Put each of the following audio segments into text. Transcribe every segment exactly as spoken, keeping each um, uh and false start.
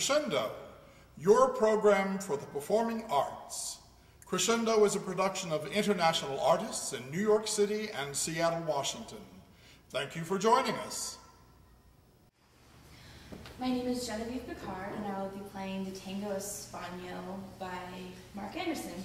Crescendo, your program for the performing arts. Crescendo is a production of international artists in New York City and Seattle, Washington. Thank you for joining us. My name is Genevieve Picard, and I will be playing the Tango España by Mark Andersen.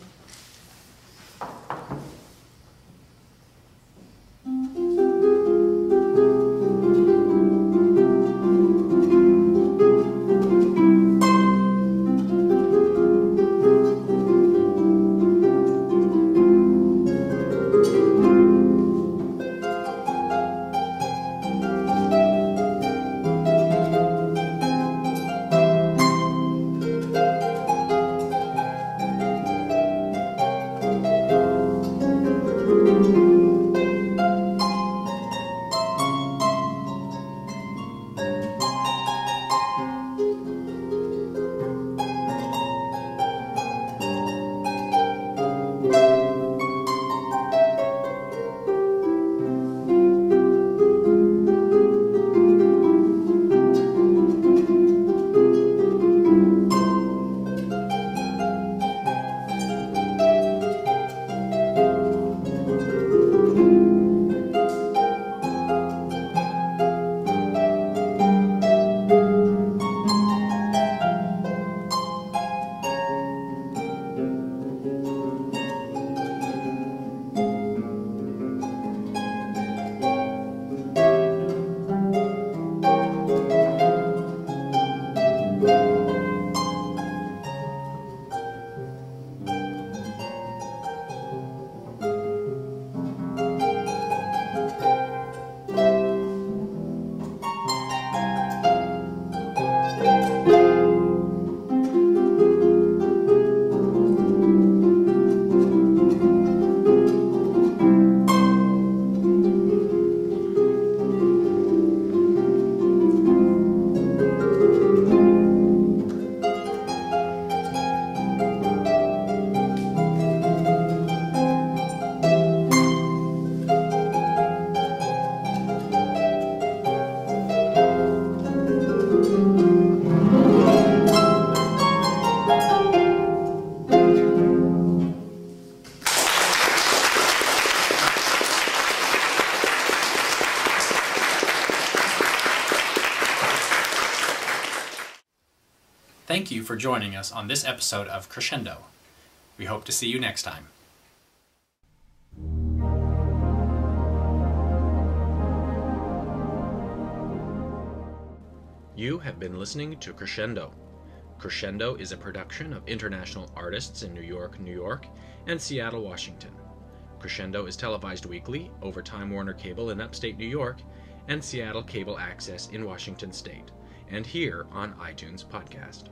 Thank you for joining us on this episode of Crescendo. We hope to see you next time. You have been listening to Crescendo. Crescendo is a production of international artists in New York, New York, and Seattle, Washington. Crescendo is televised weekly over Time Warner Cable in upstate New York and Seattle Cable Access in Washington State, and here on iTunes Podcast.